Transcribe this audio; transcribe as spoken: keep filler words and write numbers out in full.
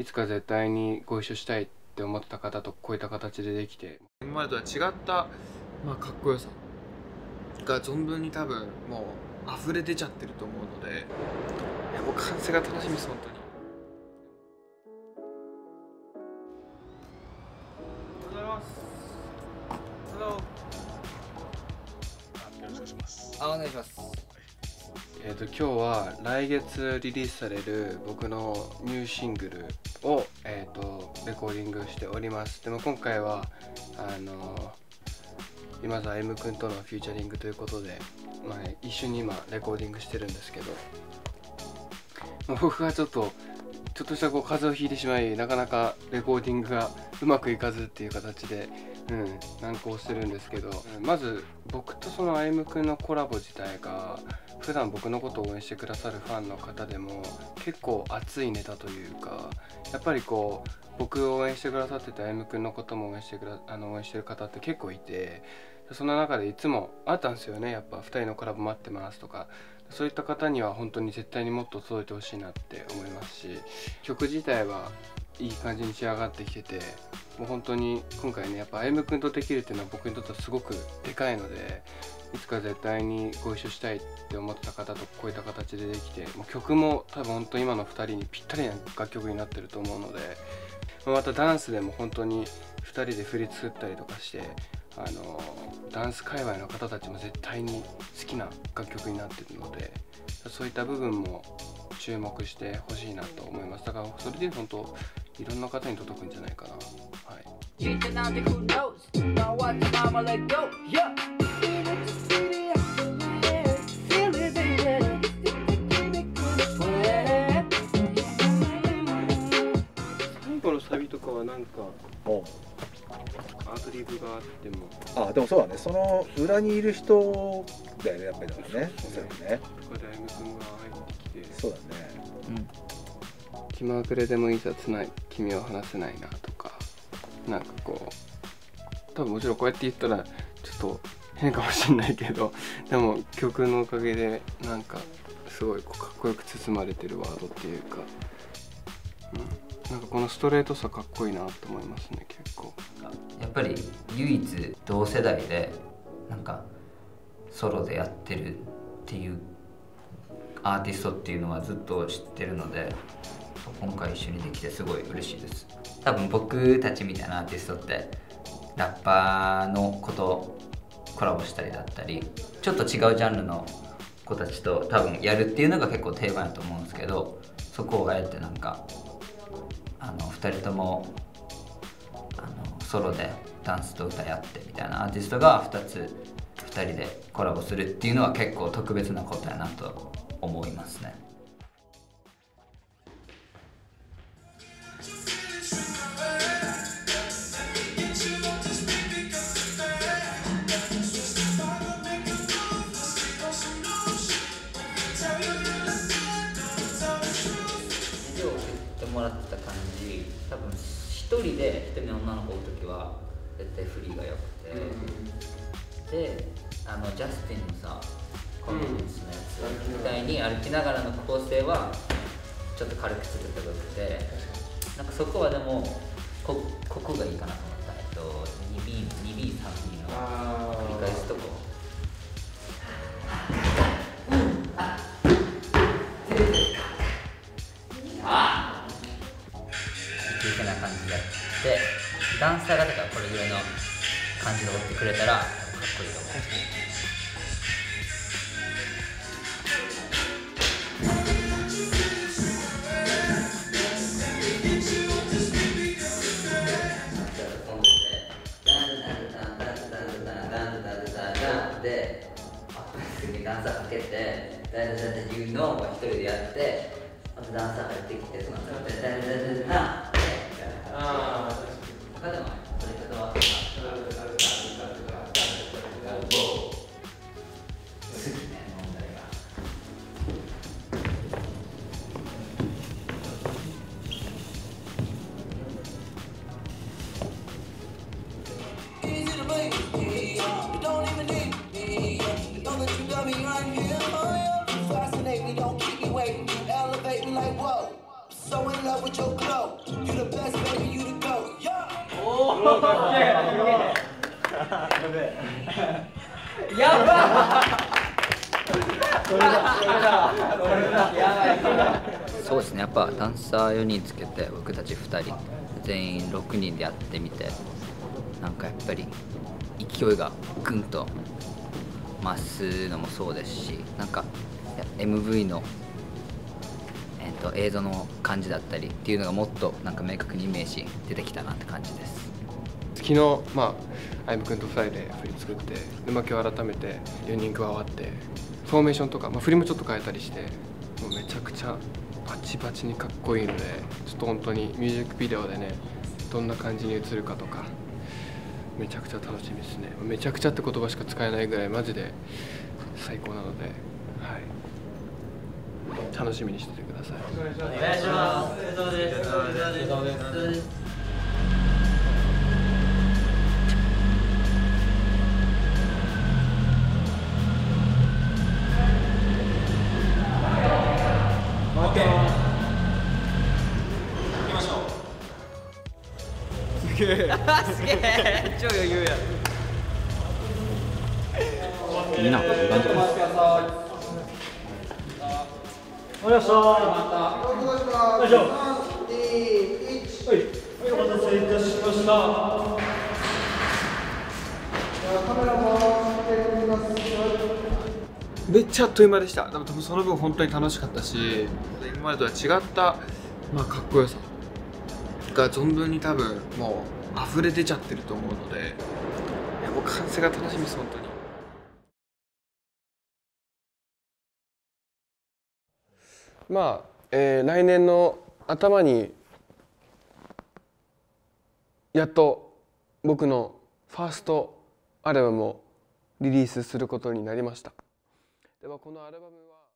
いつか絶対にご一緒したいって思ってた方とこういった形でできて、今までとは違った、まあ、かっこよさが存分に多分もう溢れ出ちゃってると思うので、いやもう完成が楽しみです本当に。おはようございます。よろしくお願いします。あ、お願いします。えーと今日は来月リリースされる僕のニューシングルを、えーとレコーディングしております。でも今回はあのー、今澤 M 君とのフューチャリングということで、まあ、一緒に今レコーディングしてるんですけど、もう僕がちょっとちょっとしたこう風邪をひいてしまい、なかなかレコーディングがうまくいかずっていう形で、うん、難航してるんですけど、まず僕とその エーエム 君のコラボ自体が、普段僕のことを応援してくださるファンの方でも結構熱いネタというか、やっぱりこう僕を応援してくださってた エーエム 君のことも応援してくだあの応援してる方って結構いて、その中でいつもあったんですよね、やっぱふたりのコラボ待ってますとか、そういった方には本当に絶対にもっと届いてほしいなって思いますし、曲自体はいい感じに仕上がってきてて、もう本当に今回ね、やっぱ エーエム 君とできるっていうのは僕にとってはすごくでかいので、いつか絶対にご一緒したいって思った方とこういった形でできて、もう曲も多分本当今のふたりにぴったりな楽曲になってると思うので、またダンスでも本当にふたりで振り作ったりとかして、あのダンス界隈の方たちも絶対に好きな楽曲になってるので、そういった部分も注目してほしいなと思います。だからそれで本当いろんな方に届くんじゃないかな。はい。サビとかはなんかアドリブがあっても、ああでもそうだね、その裏にいる人だよね、やっぱりだからね、そうだね、そこであゆむくんが入ってきて、そうだね、うん、気まぐれでもいざつない君は話せないなとか、なんかこう多分もちろんこうやって言ったらちょっと変かもしれないけど、でも曲のおかげでなんかすごいこうかっこよく包まれてるワードっていうか、うん、なんかこのストレートさかっこいいなと思いますね。結構やっぱり唯一同世代でなんかソロでやってるっていうアーティストっていうのはずっと知ってるので、今回一緒にできてすごい嬉しいです。多分僕たちみたいなアーティストってラッパーの子とコラボしたりだったり、ちょっと違うジャンルの子たちと多分やるっていうのが結構定番だと思うんですけど、そこをあえてなんかあのふたりともあのソロでダンスと歌い合ってみたいなアーティストがふたつふたりでコラボするっていうのは結構特別なことやなと思いますね。もらってた感じ、多分ひとりでひとりの女の子の時は絶対フリーが良くて、うん、であのジャスティンのさコンビニのやつみたいに歩きながらの構成はちょっと軽くするってことで、なんかそこはでも こ, ここがいいかなと思った。えっと にビー、にビー、さんビー の繰り返すとこ。で、ダンサーがだからこれぐらいの感じで踊ってくれたらかっこいいと思う。で、アップする時にダンサーかけて、ダンサーっていうのを一人でやって、あとダンサーがやってきて、そのダンサーが。ああ、確かに。そうですね、やっぱダンサーよにんつけて僕たちふたり全員ろくにんでやってみて、なんかやっぱり勢いがぐんと増すのもそうですし、なんか エムブイ の、えっと、映像の感じだったりっていうのがもっとなんか明確にイメージ出てきたなって感じです。昨日、まあ、あゆむ君とふたりで振り作ってで、まあ、今日改めてよにん加わってフォーメーションとか、まあ、振りもちょっと変えたりして、もうめちゃくちゃバチバチにかっこいいので、ちょっと本当にミュージックビデオでね、どんな感じに映るかとかめちゃくちゃ楽しみですね。めちゃくちゃって言葉しか使えないぐらいマジで最高なので、はい、楽しみにしててください。お願いします。お疲れ様です。すげえ、超余裕や。いいな、いい感じです。お願いします。お願いします。はい、お待たせいたしました。カメラも見てください。めっちゃあっという間でした。でもその分本当に楽しかったし、今までとは違った、まあ、かっこよさが存分に多分もう溢れ出ちゃってると思うので、いやもう完成が楽しみです本当に。まあ、えー、来年の頭にやっと僕のファーストアルバムをリリースすることになりました。ではこのアルバムは